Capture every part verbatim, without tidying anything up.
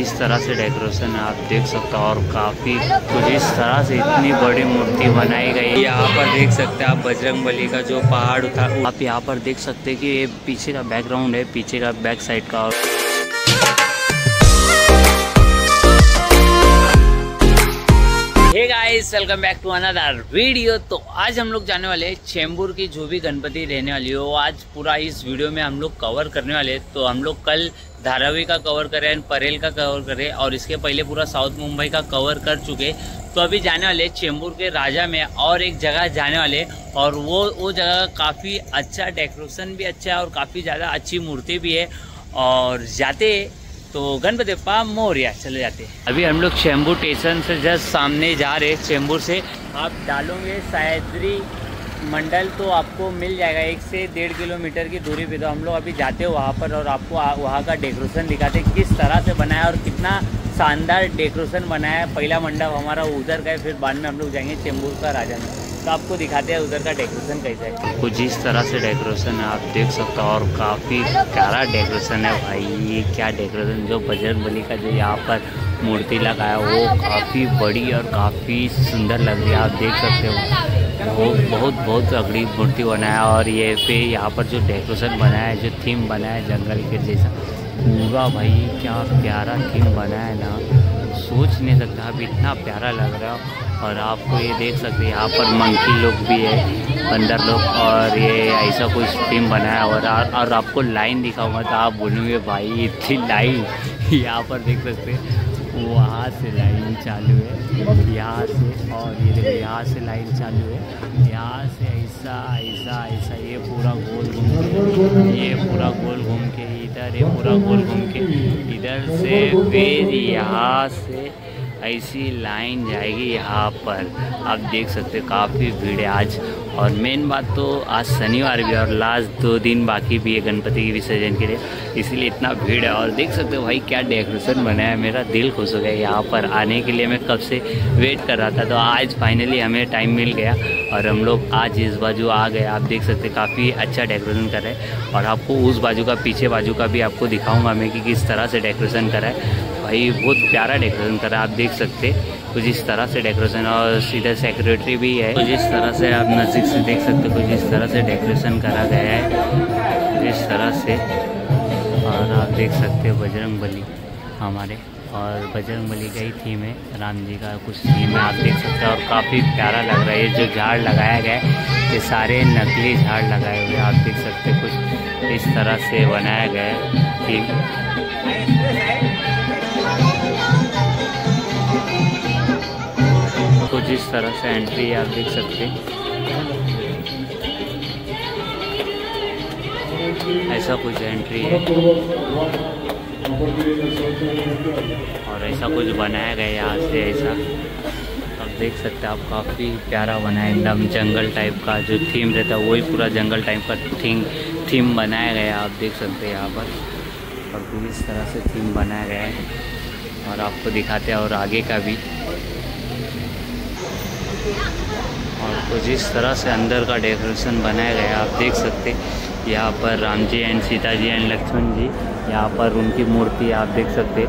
इस तरह से डेकोरेशन आप देख सकते हो और काफी कुछ इस तरह से इतनी बड़ी मूर्ति बनाई गई है। यहाँ पर देख सकते हैं आप बजरंगबली का जो पहाड़ उठा, आप यहाँ पर देख सकते हैं कि ये पीछे का बैकग्राउंड है, पीछे का बैक साइड का। और hey guys, welcome back to another video. तो आज हम लोग जाने वाले हैं चेंबूर की जो भी गणपति रहने वाली हो, आज पूरा इस वीडियो में हम लोग कवर करने वाले हैं। तो हम लोग कल धारावी का कवर करें एंड परेल का कवर करें और इसके पहले पूरा साउथ मुंबई का कवर कर चुके। तो अभी जाने वाले चेंबूर के राजा में और एक जगह जाने वाले और वो वो जगह काफ़ी अच्छा डेकोरेशन भी अच्छा है और काफ़ी ज़्यादा अच्छी मूर्ति भी है। और जाते तो गणपति बप्पा मोरिया चले जाते। अभी हम लोग चेंबूर स्टेशन से जस्ट सामने जा रहे। चेंबूर से आप डालोगे सह्याद्री मंडल तो आपको मिल जाएगा एक से डेढ़ किलोमीटर की दूरी पे। तो हम लोग अभी जाते हैं वहाँ पर और आपको वहाँ का डेकोरेशन दिखाते हैं किस तरह से बनाया और कितना शानदार डेकोरेशन बनाया है। पहला मंडप हमारा उधर का है, फिर बाद में हम लोग जाएंगे चेंबूर का राजा में, तो आपको दिखाते हैं उधर का डेकोरेशन कैसा है। कुछ इस तरह से डेकोरेशन है, आप देख सकते हो और काफ़ी प्यारा डेकोरेशन है। भाई ये क्या डेकोरेशन, जो बजरंगबली का जो यहाँ पर मूर्ति लगाया वो काफ़ी बड़ी और काफ़ी सुंदर लग रही है। आप देख सकते हो वो बहुत बहुत अगड़ी मूर्ति बनाया। और ये पे यहाँ पर जो डेकोरेशन बनाया है, जो थीम बनाया है जंगल के जैसा पूरा, भाई क्या प्यारा थीम बनाया है ना, सोच नहीं सकता। अब इतना प्यारा लग रहा है। और आपको ये देख सकते हैं यहाँ पर मंकी लोग भी है, बंदर लोग, और ये ऐसा कोई टीम बनाया। और और आपको लाइन दिखाऊंगा तो आप बोलोगे भाई इतनी लाइन। यहाँ पर देख सकते हैं वहाँ से लाइन चालू है, यहाँ से, और ये देखो यहाँ से लाइन चालू है, यहाँ से ऐसा ऐसा ऐसा ये पूरा गोल घूम के, ये पूरा गोल घूम के इधर, ये पूरा गोल घूम के इधर से, फिर यहाँ से ऐसी लाइन जाएगी यहाँ पर। आप देख सकते हैं काफ़ी भीड़ है आज। और मेन बात तो आज शनिवार भी और लास्ट दो दिन बाकी भी है गणपति के विसर्जन के लिए, इसीलिए इतना भीड़ है। और देख सकते हो भाई क्या डेकोरेशन बनाया है, मेरा दिल खुश हो गया। यहाँ पर आने के लिए मैं कब से वेट कर रहा था, तो आज फाइनली हमें टाइम मिल गया और हम लोग आज इस बाजू आ गए। आप देख सकते काफ़ी अच्छा डेकोरेशन कर रहे हैं। और आपको उस बाजू का, पीछे बाजू का भी आपको दिखाऊँगा मैं कि किस तरह से डेकोरेशन करा है। भाई बहुत प्यारा डेकोरेशन करा है, आप देख सकते कुछ इस तरह से डेकोरेशन। और सीधा सेक्रेटरी भी है, कुछ इस तरह से आप नज़दीक से देख सकते हो, कुछ इस तरह से डेकोरेशन करा गया है इस तरह से। और आप देख सकते हो बजरंगबली हमारे, और बजरंगबली का ही थीम है, राम जी का कुछ थीम है, आप देख सकते हो। और काफ़ी प्यारा लग रहा है। ये जो झाड़ लगाया गया है ये सारे नकली झाड़ लगाए हुए, आप देख सकते कुछ इस तरह से बनाया गया है थीम। कुछ इस तरह से एंट्री आप देख सकते हैं, ऐसा कुछ एंट्री है और ऐसा कुछ बनाया गया यहाँ से ऐसा, आप देख सकते हैं। आप काफ़ी प्यारा बनाया एकदम जंगल टाइप का जो थीम रहता है वही पूरा जंगल टाइप का थीम थीम बनाया गया है, आप देख सकते हैं यहाँ पर। और पूरी इस तरह से थीम बनाया गया है और आपको दिखाते हैं और आगे का भी। और कुछ इस तरह से अंदर का डेकोरेशन बनाया गया है, आप देख सकते। यहाँ पर राम जी एंड सीता जी एंड लक्ष्मण जी, यहाँ पर उनकी मूर्ति आप देख सकते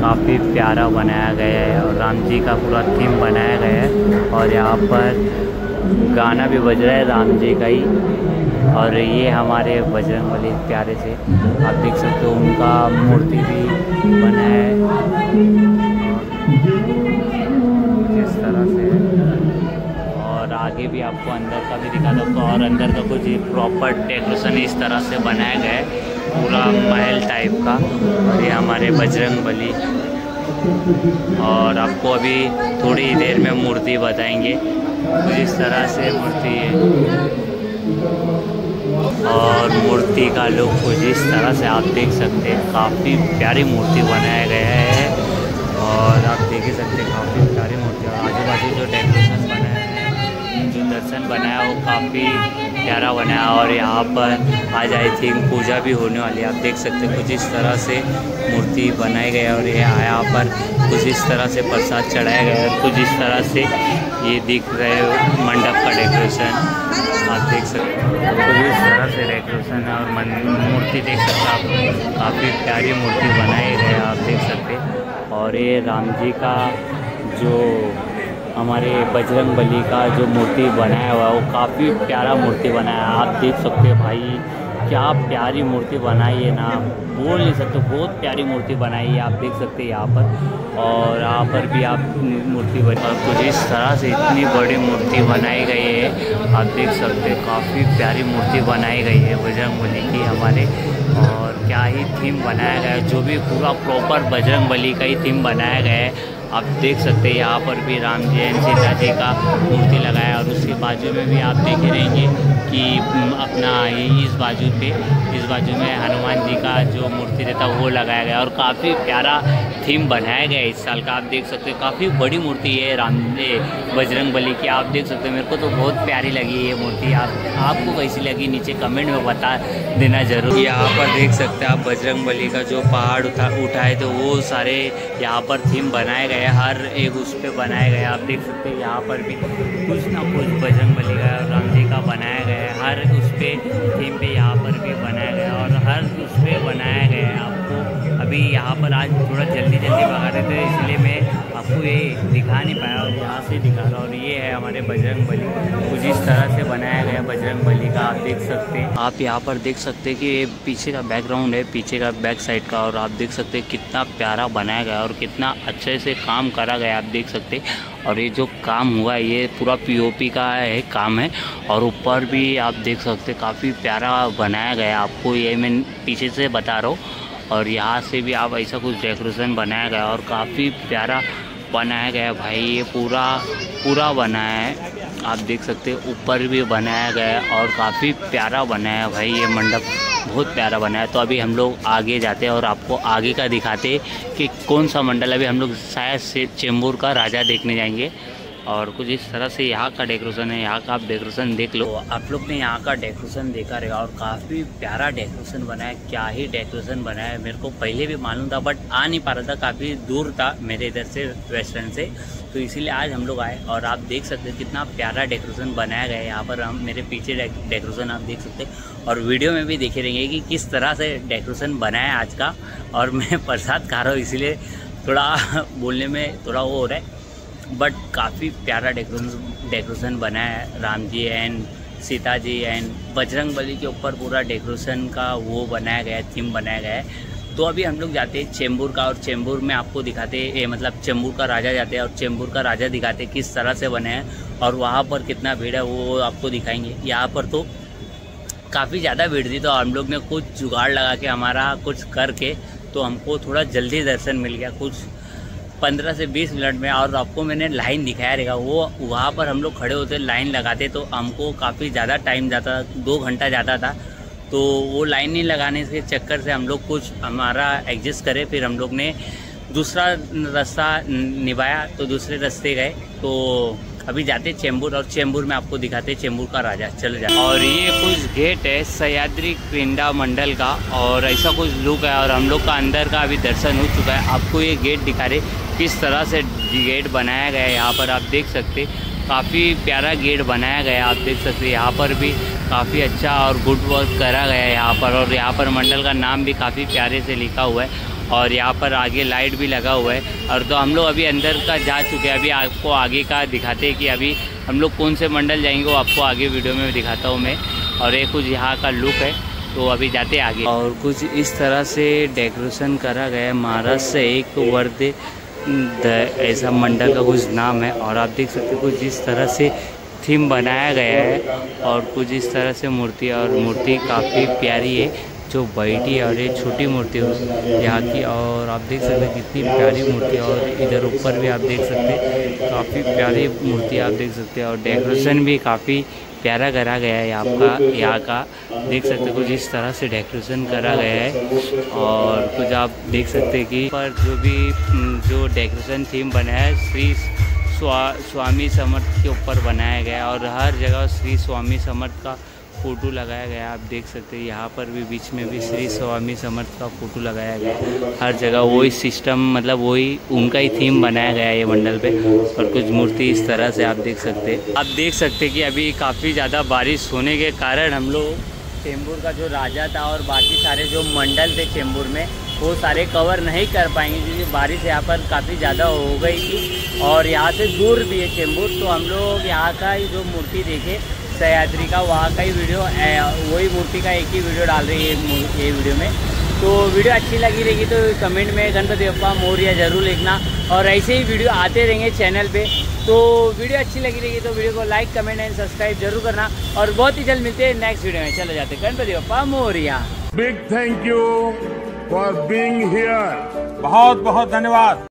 काफ़ी प्यारा बनाया गया है। और राम जी का पूरा थीम बनाया गया है और यहाँ पर गाना भी बज रहा है राम जी का ही। और ये हमारे बजरंगबली प्यारे से, आप देख सकते हो उनका मूर्ति भी बनाया है इस तरह से। आगे भी आपको अंदर का भी दिखा दूँ, और अंदर का कुछ प्रॉपर डेकोरेशन इस तरह से बनाया गया है पूरा महल टाइप का। और ये हमारे बजरंगबली, और आपको अभी थोड़ी देर में मूर्ति बताएंगे कुछ इस तरह से मूर्ति है। और मूर्ति का लुक कुछ इस तरह से आप देख सकते हैं, काफ़ी प्यारी मूर्ति बनाया गया है। और आप देख ही सकते हैं काफ़ी प्यारी मूर्ति, और आजू बाजू जो डेकोरेशन बनाया है, जो दर्शन बनाया वो काफ़ी प्यारा बनाया। और यहाँ पर आज आई थिंक पूजा भी होने वाली है, आप देख सकते हैं कुछ इस तरह से मूर्ति बनाई गई है। और ये यहाँ पर कुछ इस तरह से प्रसाद चढ़ाया गया है, कुछ इस तरह से ये दिख रहे मंडप का डेकोरेशन, आप देख सकते हैं कुछ इस तरह से डेकोरेशन है। और मूर्ति देख सकते हैं आप, काफ़ी प्यारी मूर्ति बनाई गई है, आप देख सकते। और ये राम जी का जो हमारे बजरंग बली का जो मूर्ति बनाया हुआ है वो काफ़ी प्यारा मूर्ति बनाया है। आप देख सकते हो भाई क्या प्यारी मूर्ति बनाई है ना, बोल नहीं सकते, बहुत प्यारी मूर्ति बनाई है। आप देख सकते हैं यहाँ पर, और यहाँ पर भी आप मूर्ति बना, और कुछ इस तरह से इतनी बड़ी मूर्ति बनाई गई है। आप देख सकते हैं काफ़ी प्यारी मूर्ति बनाई गई है बजरंग बली की हमारे, और क्या ही थीम बनाया गया है, जो भी पूरा प्रॉपर बजरंग बली का ही थीम बनाया गया है। आप देख सकते हैं यहाँ पर भी राम जी एंड सीता जी का मूर्ति लगाया, और उसके बाजू में भी आप देख रहेंगे कि अपना इस बाजू पे इस बाजू में हनुमान जी का जो मूर्ति रहता है वो लगाया गया, और काफ़ी प्यारा थीम बनाया गया इस साल का। आप देख सकते हैं काफ़ी बड़ी मूर्ति है राम जी बजरंग बली की। आप देख सकते हैं मेरे को तो बहुत प्यारी लगी ये मूर्ति। आप आपको कैसी लगी नीचे कमेंट में बता देना जरूर। यहाँ पर देख सकते हैं आप बजरंग बली का जो पहाड़ उठा उठाए तो वो सारे यहाँ पर थीम बनाए गए, हर एक उस पर बनाया गया। आप देख सकते हैं यहाँ पर भी कुछ ना कुछ बजरंग बली का और राम जी का बनाया गया है, हर उस पर थीम पे यहाँ पर भी बनाया गया, और हर उस पर बनाया गया है। आपको अभी यहाँ पर आज थोड़ा जल्दी जल्दी भगा रहे थे इसलिए मैं आपको ये दिखा नहीं पाया, और यहाँ से दिखा रहा। और ये है हमारे बजरंग बली, कुछ इस तरह से बनाया गया बजरंग बली का। आप देख सकते हैं, आप यहाँ पर देख सकते हैं कि ये पीछे का बैकग्राउंड है, पीछे का बैक साइड का, और आप देख सकते हैं कितना प्यारा बनाया गया और कितना अच्छे से काम करा गया। आप देख सकते हैं, और ये जो काम हुआ है ये पूरा पीओपी का है काम है, और ऊपर भी आप देख सकते हैं काफ़ी प्यारा बनाया गया। आपको ये मैं पीछे से बता रहा हूँ, और यहाँ से भी आप ऐसा कुछ डेकोरेशन बनाया गया और काफ़ी प्यारा बनाया गया भाई। ये पूरा पूरा बनाया है, आप देख सकते हैं ऊपर भी बनाया गया और काफ़ी प्यारा बनाया है भाई। ये मंडप बहुत प्यारा बना है। तो अभी हम लोग आगे जाते हैं और आपको आगे का दिखाते कि कौन सा मंडल। अभी हम लोग शायद से चेंबूर का राजा देखने जाएंगे, और कुछ इस तरह से यहाँ का डेकोरेशन है। यहाँ का आप डेकोरेशन देख लो। आप लोग ने यहाँ का डेकोरेशन देखा रहेगा, और काफ़ी प्यारा डेकोरेशन बना है। क्या ही डेकोरेशन बना है, मेरे को पहले भी मालूम था बट आ नहीं पा रहा था, काफ़ी दूर था मेरे इधर से रेस्टोरेंट से, तो इसीलिए आज हम लोग आए। और आप देख सकते हैं कितना प्यारा डेकोरेशन बनाया गया है। यहाँ पर हम मेरे पीछे डेकोरेशन आप देख सकते हैं, और वीडियो में भी देखे रहेंगे कि किस तरह से डेकोरेशन बनाया है आज का। और मैं प्रसाद खा रहा हूँ इसीलिए थोड़ा बोलने में थोड़ा वो हो रहा है, बट काफ़ी प्यारा डेकोरेशन डेकोरेशन बना है। राम जी एंड सीता जी एंड बजरंग बली के ऊपर पूरा डेकोरेशन का वो बनाया गया है, थीम बनाया गया है। तो अभी हम लोग जाते हैं चेंबूर का, और चेंबूर में आपको दिखाते हैं, मतलब चेंबूर का राजा जाते हैं और चेंबूर का राजा दिखाते हैं किस तरह से बने हैं, और वहाँ पर कितना भीड़ है वो आपको दिखाएंगे। यहाँ पर तो काफ़ी ज़्यादा भीड़ थी, तो हम लोग ने कुछ जुगाड़ लगा के हमारा कुछ करके तो हमको थोड़ा जल्दी दर्शन मिल गया, कुछ पंद्रह से बीस मिनट में। और आपको मैंने लाइन दिखाया रहेगा, वो वहाँ पर हम लोग खड़े होते लाइन लगाते तो हमको काफ़ी ज़्यादा टाइम जाता, दो घंटा जाता था। तो वो लाइन नहीं लगाने के चक्कर से हम लोग कुछ हमारा एडजस्ट करे, फिर हम लोग ने दूसरा रास्ता निभाया, तो दूसरे रास्ते गए। तो अभी जाते चेंबूर, और चेंबूर में आपको दिखाते चेंबूर का राजा। चल जाए। और ये कुछ गेट है सह्याद्री क्रिंडा मंडल का, और ऐसा कुछ लुक है। और हम लोग का अंदर का अभी दर्शन हो चुका है। आपको ये गेट दिखा रहे किस तरह से गेट बनाया गया है। यहाँ पर आप देख सकते काफ़ी प्यारा गेट बनाया गया है। आप देख सकते यहाँ पर भी काफ़ी अच्छा और गुड वर्क करा गया है यहाँ पर। और यहाँ पर मंडल का नाम भी काफ़ी प्यारे से लिखा हुआ है, और यहाँ पर आगे लाइट भी लगा हुआ है। और तो हम लोग अभी अंदर का जा चुके हैं। अभी आपको आगे का दिखाते हैं कि अभी हम लोग कौन से मंडल जाएंगे, वो आपको आगे वीडियो में दिखाता हूँ मैं। और ये कुछ यहाँ का लुक है, तो अभी जाते आगे। और कुछ इस तरह से डेकोरेशन करा गया है। महाराष्ट्र से एक वर्दे ऐसा मंडल का कुछ नाम है, और आप देख सकते कुछ इस तरह से थीम बनाया गया है, और कुछ इस तरह से मूर्ति, और मूर्ति काफ़ी प्यारी है जो बैठी, और ये छोटी मूर्ति हो यहाँ की। और आप देख सकते हैं कितनी प्यारी मूर्ति, और इधर ऊपर भी आप देख सकते हैं काफ़ी प्यारी मूर्ति आप देख सकते हैं, और डेकोरेशन भी काफ़ी प्यारा करा गया है आपका। यहाँ का देख सकते हैं कुछ इस तरह से डेकोरेशन करा गया है, और कुछ आप देख सकते हैं कि पर जो भी जो डेकोरेशन थीम बना है श्री स्वा स्वामी समर्थ के ऊपर बनाया गया, और हर जगह श्री स्वामी समर्थ का फ़ोटो लगाया गया। आप देख सकते हैं यहाँ पर भी बीच में भी श्री स्वामी समर्थ का फ़ोटो लगाया गया हर जगह। वही सिस्टम, मतलब वही उनका ही थीम बनाया गया है ये मंडल पे। और कुछ मूर्ति इस तरह से आप देख सकते हैं। आप देख सकते हैं कि अभी काफ़ी ज़्यादा बारिश होने के कारण हम लोग चेंबूर का जो राजा था और बाकी सारे जो मंडल थे चेंबूर में वो सारे कवर नहीं कर पाएंगे क्योंकि बारिश यहाँ पर काफ़ी ज़्यादा हो गई थी और यहाँ से दूर भी है चेंबूर। तो हम लोग यहाँ का ही जो मूर्ति देखे सह्याद्री का, वहाँ का ही वीडियो, वही मूर्ति का एक ही वीडियो डाल रही है ये वीडियो में। तो वीडियो अच्छी लगी रहेगी तो कमेंट में गणपति बप्पा मोरिया ज़रूर लिखना और ऐसे ही वीडियो आते रहेंगे चैनल पे। तो वीडियो अच्छी लगी रहेगी तो वीडियो को लाइक कमेंट एंड सब्सक्राइब जरूर करना और बहुत ही जल्द मिलते हैं नेक्स्ट वीडियो में। चले जाते Ganpati Bappa Morya. Big thank you for being here, बहुत बहुत धन्यवाद।